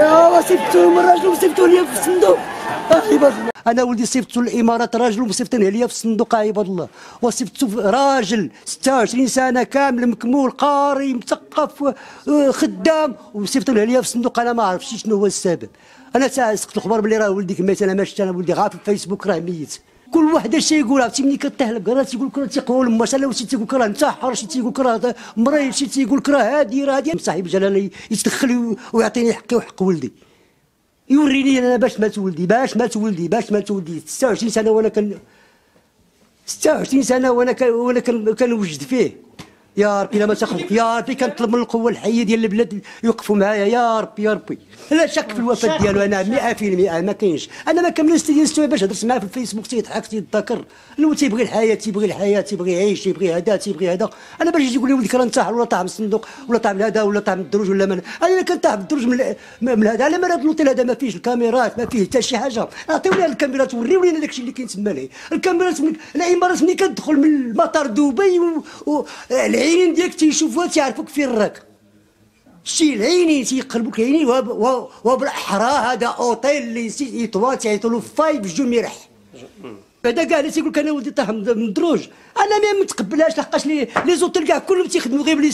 يا سيبتو الراجل وسيبتو ليا في الصندوق عباد الله. انا ولدي سيبتو الامارات راجل ومسيبتني ليا في الصندوق عباد الله. وسيبتو راجل 26 سنه كامل مكمول قاري مثقف خدام ومسيبتوه ليا في الصندوق. انا ما عرفتش شنو هو السبب. انا سقت الخبر بلي راه ولدي ميت. انا ما شفت، انا ولدي غا في الفيسبوك راه ميت. كل واحد اش تيقول، عرفتي ملي كتهلب راه تيقول لك راه تيقول مثلا، شي تيقول لك راه انتحر، شي تيقول لك راه مريض، شي تيقول لك راه هادي راه هادي. صاحب جلالي يتدخل ويعطيني حقي وحق ولدي، يوريني انا باش مات ولدي، باش مات ولدي 26 سنه وانا 26 سنه وانا كنوجد فيه. يا ربي لا ما تاخذك، يا ربي كنطلب من القوه الحيه ديال البلاد يوقفوا معايا. يا ربي يا ربي لا شك في الوفاه ديالو، انا 100% ما كاينش. انا ما كملستيستو باش هضرت معاه في الفيسبوك، تيضحك تيتذكر لو تيبغي الحياه، تيبغي يعيش، تيبغي هذا. انا باش يجي يقول لي ولدك راه انتحر ولا طاح من الصندوق ولا طاح من هذا ولا طاح من الدروج ولا من انا كنطاح بالدروج من هذا. على مال هذا الاوتيل هذا ما فيهش الكاميرات، ما فيه حتى شي حاجه. عطيوني الكاميرات وريوني انا داكشي اللي كاين تما ليه. الكاميرات الامارات ملي كتدخل من مطار دبي العينين ديالك تيشوفوها تيعرفوك فين راك. شتي العينين تيقلبوك العينين. وبالاحرى هذا اوتيل اللي سي ايطوا تيعيطوا له فاي بالجميرح. بعدا كاع اللي تيقول لك انا ولدي طاح من الدروج انا ما متقبلهاش، لحقاش لي زوتيل كاع كلهم تيخدموا غير بلي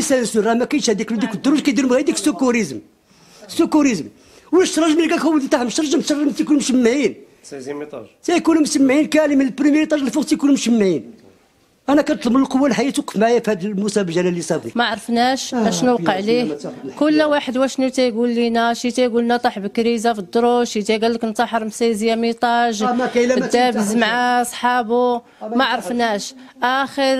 سانسور، راه ما كاينش هذيك الدروج، كيديروا غير ديك السكوريزم والشرج. ملي كاع ولدي طاح من الشرج تيكونوا مشمعين، تيكونوا مسمعين كامل من البريمير ايطاج لفوق تيكونوا مشمعين. انا كنطلب من القوه الحيه توقف معايا في هذا المسابقه اللي صافي ما عرفناش اشنو وقع ليه. كل واحد واشنو تيقول لينا، شي تيقول لنا طاح بكريزه في الدروج، شي تيقال لك انتحر مسيزيه ميطاج دابز مع صحابو. ما عرفناش. اخر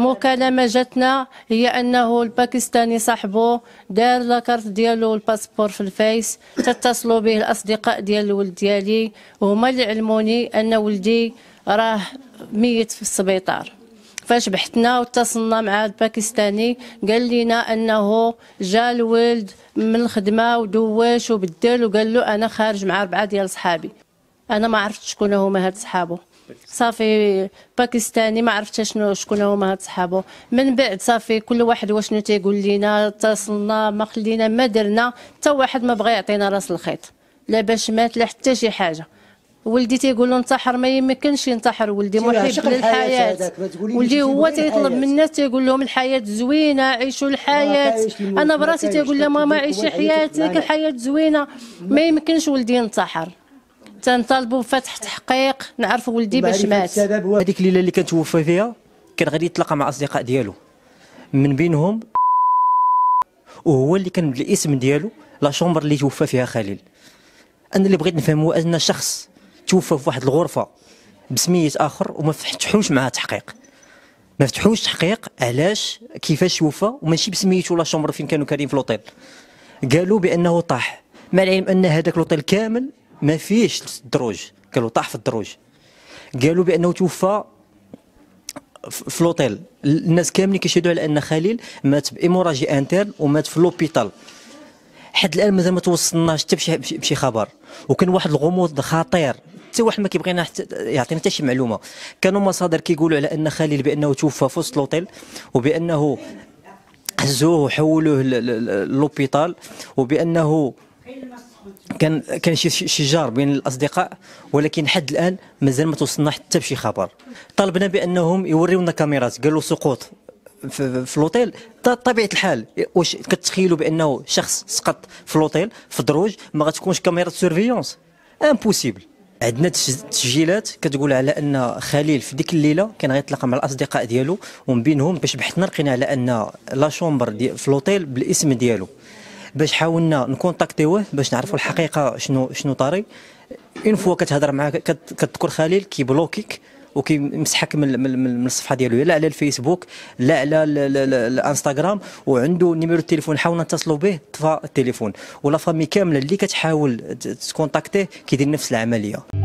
مكالمه جاتنا هي انه الباكستاني صاحبو دار لاكارت ديالو الباسبور في الفيس، تتصلوا به الاصدقاء ديال الولد ديالي وهما اللي علموني ان ولدي راه ميت في السبيطار. فاش بحثنا واتصلنا مع الباكستاني قال لنا انه جا الولد من الخدمه ودواش وبدل وقال له انا خارج مع 4 ديال صحابي. انا ما عرفتش شكون هما هاد صحابو. صافي باكستاني ما عرفتش شنو شكون هما هاد صحابو. من بعد صافي كل واحد واشنو تيقول لنا، اتصلنا ما خلينا ما درنا حتى واحد ما بغى يعطينا راس الخيط، لا باش مات لا حتى شي حاجه. ولدي تيقولوا انتحر، ما يمكنش ينتحر. ولدي محب للحياه، ولدي هو تيطلب من الناس تيقول لهم الحياه زوينه عيشوا الحياه. انا براسي تيقول لها ماما عيشي حياتك الحياه زوينه. ما يمكنش ولدي ينتحر. تنطالبوا بفتح تحقيق نعرفوا ولدي باش مات. هذيك الليله اللي كان توفى فيها كان غادي يتلاقى مع اصدقاء ديالو من بينهم وهو اللي كان بالاسم ديالو لا شومبر اللي توفى فيها خليل. انا اللي بغيت نفهمو ان شخص توفى في واحد الغرفه بسميه اخر وما فتحوش معاه تحقيق، ما فتحوش تحقيق علاش كيفاش توفى وماشي بسميته ولا شومبر فين كانوا كاينين في الاوتيل. قالوا بانه طاح، مع العلم ان هذاك الاوتيل كامل ما فيهش الدروج، قالوا طاح في الدروج. قالوا بانه توفى في الاوتيل. الناس كاملين كيشهدوا على ان خليل مات بإيموراجي انترن ومات في لوبيتال. حد الان مازال ما توصلناش حتى بشي خبر، وكان واحد الغموض خطير حتى واحد ما كيبغينا حتى يعطينا حتى شي معلومه. كانوا مصادر كيقولوا على ان خليل بانه توفى في وسط الاوتيل وبانه هزوه وحولوه للوبيطال، وبانه كان شي جار بين الاصدقاء. ولكن حد الان مازال ما توصلنا حتى بشي خبر. طلبنا بانهم يوريونا كاميرات، قالوا سقوط في الاوتيل. طبيعه الحال واش كتخيلوا بانه شخص سقط في الاوتيل في الدروج ما غتكونش كاميرا سيرفيونس؟ امبوسيبل. عندنا تسجيلات كتقول على ان خليل في ديك الليله كان غيتلاقى مع الاصدقاء ديالو ومن بينهم باش بحثنا لقينا على ان لا شومبر في الاوتيل بالاسم ديالو. باش حاولنا نكونتاكتيوه باش نعرفوا الحقيقه شنو طاري. اون فوا كتهضر معاه كتذكر خليل كيبلوكيك وكيمسحك من الصفحه ديالو، لا على الفيسبوك لا على الانستغرام، وعنده نيميرو التليفون. حاولنا نتصلوا به طفى التليفون، ولا فامي كامله اللي كتحاول تكونتاكتيه كيدير نفس العمليه.